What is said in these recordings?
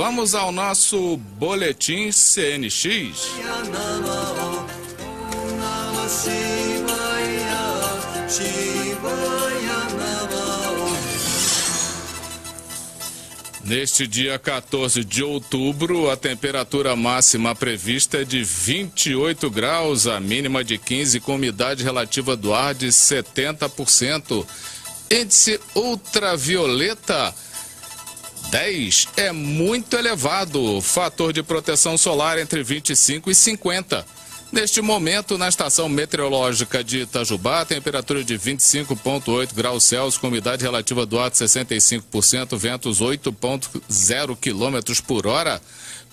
Vamos ao nosso boletim CNX. Neste dia 14 de outubro, a temperatura máxima prevista é de 28 graus, a mínima de 15, com umidade relativa do ar de 70%. Índice ultravioleta 10 é muito elevado, fator de proteção solar entre 25 e 50. Neste momento, na estação meteorológica de Itajubá, temperatura de 25,8 graus Celsius, com umidade relativa do ar de 65%, ventos 8,0 km por hora,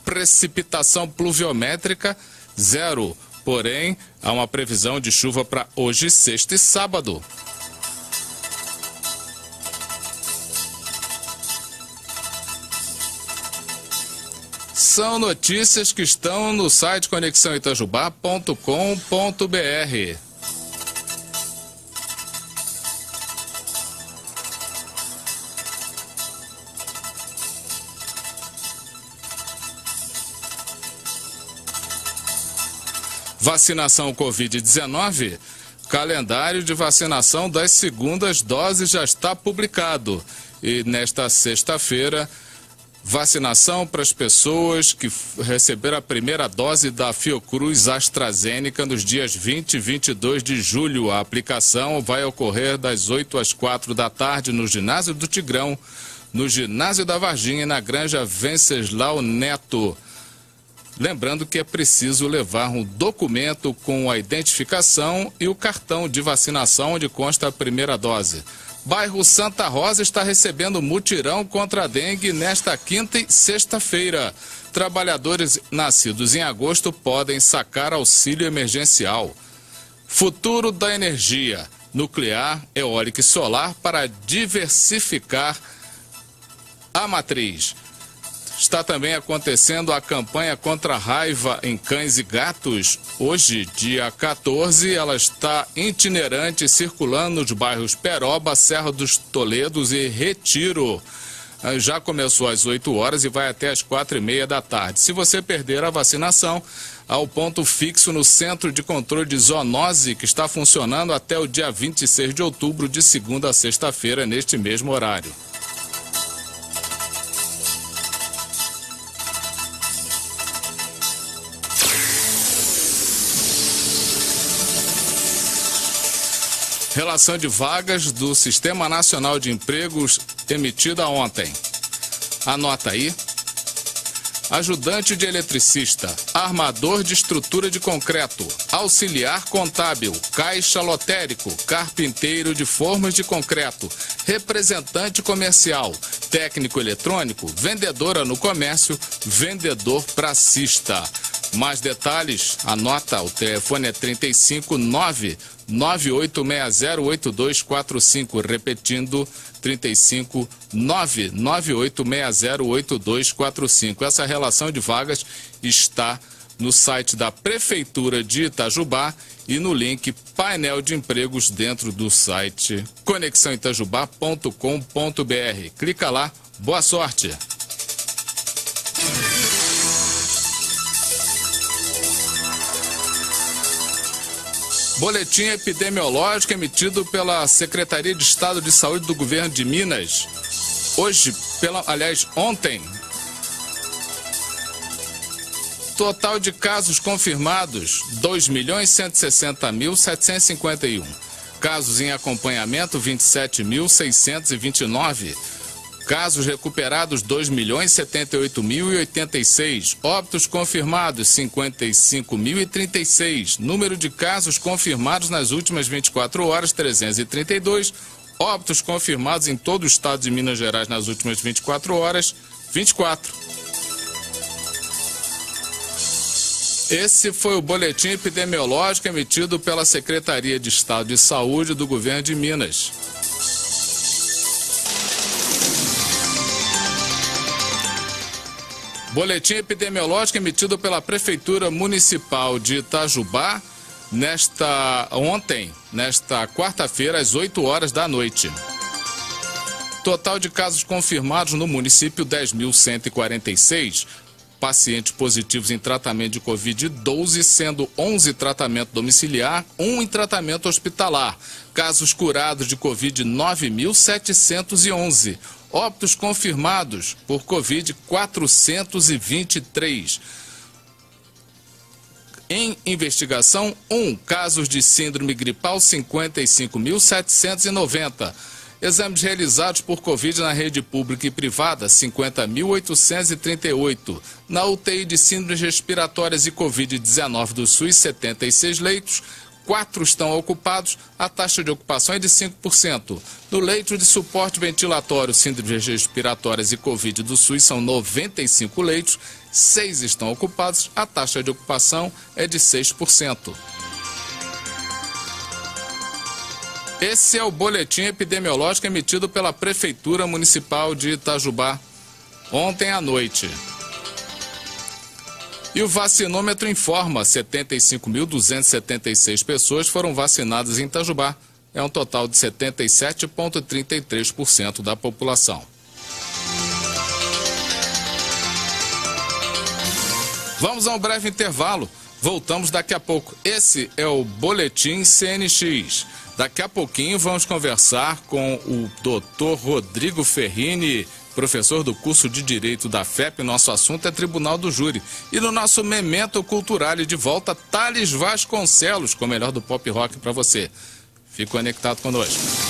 precipitação pluviométrica zero. Porém, há uma previsão de chuva para hoje, sexta e sábado. São notícias que estão no site conexãoitajubá.com.br. Vacinação Covid-19. Calendário de vacinação das segundas doses já está publicado. E nesta sexta-feira, vacinação para as pessoas que receberam a primeira dose da Fiocruz AstraZeneca nos dias 20 e 22 de julho. A aplicação vai ocorrer das 8 às 4 da tarde no Ginásio do Tigrão, no Ginásio da Varginha e na Granja Venceslau Neto. Lembrando que é preciso levar um documento com a identificação e o cartão de vacinação onde consta a primeira dose. Bairro Santa Rosa está recebendo mutirão contra a dengue nesta quinta e sexta-feira. Trabalhadores nascidos em agosto podem sacar auxílio emergencial. Futuro da energia nuclear, eólica e solar para diversificar a matriz. Está também acontecendo a campanha contra a raiva em cães e gatos. Hoje, dia 14, ela está itinerante, circulando nos bairros Peroba, Serra dos Toledos e Retiro. Já começou às 8 horas e vai até às 4h30 da tarde. Se você perder a vacinação, há o ponto fixo no Centro de Controle de Zoonose, que está funcionando até o dia 26 de outubro, de segunda a sexta-feira, neste mesmo horário. Relação de vagas do Sistema Nacional de Empregos emitida ontem. Anota aí. Ajudante de eletricista, armador de estrutura de concreto, auxiliar contábil, caixa lotérico, carpinteiro de formas de concreto, representante comercial, técnico eletrônico, vendedora no comércio, vendedor pracista. Mais detalhes, anota, o telefone é 359-9860-8245, repetindo, 359-9860-8245. Essa relação de vagas está no site da Prefeitura de Itajubá e no link painel de empregos dentro do site conexãoitajubá.com.br. Clica lá, boa sorte! Boletim epidemiológico emitido pela Secretaria de Estado de Saúde do Governo de Minas. Hoje, ontem, total de casos confirmados, 2.160.751. Casos em acompanhamento, 27.629. Casos recuperados, 2.078.086. Óbitos confirmados, 55.036. Número de casos confirmados nas últimas 24 horas, 332. Óbitos confirmados em todo o estado de Minas Gerais nas últimas 24 horas, 24. Esse foi o boletim epidemiológico emitido pela Secretaria de Estado de Saúde do Governo de Minas. Boletim epidemiológico emitido pela Prefeitura Municipal de Itajubá ontem, nesta quarta-feira, às 8 horas da noite. Total de casos confirmados no município, 10.146. Pacientes positivos em tratamento de Covid-12, sendo 11 em tratamento domiciliar, 1 em tratamento hospitalar. Casos curados de Covid, 9.711. Óbitos confirmados por Covid, 423. Em investigação, 1 casos de síndrome gripal, 55.790. Exames realizados por Covid na rede pública e privada, 50.838. Na UTI de síndromes respiratórias e Covid-19 do SUS, 76 leitos, 4 estão ocupados, a taxa de ocupação é de 5%. No leito de suporte ventilatório, síndromes respiratórias e Covid do SUS, são 95 leitos, 6 estão ocupados, a taxa de ocupação é de 6%. Esse é o boletim epidemiológico emitido pela Prefeitura Municipal de Itajubá ontem à noite. E o vacinômetro informa: 75.276 pessoas foram vacinadas em Itajubá. É um total de 77,33% da população. Vamos a um breve intervalo. Voltamos daqui a pouco. Esse é o boletim CNX. Daqui a pouquinho vamos conversar com o Dr. Rodrigo Ferrini, professor do curso de Direito da FEP. Nosso assunto é Tribunal do Júri. E no nosso Memento Cultural e de volta, Thales Vasconcelos, com o melhor do pop rock para você. Fique conectado conosco.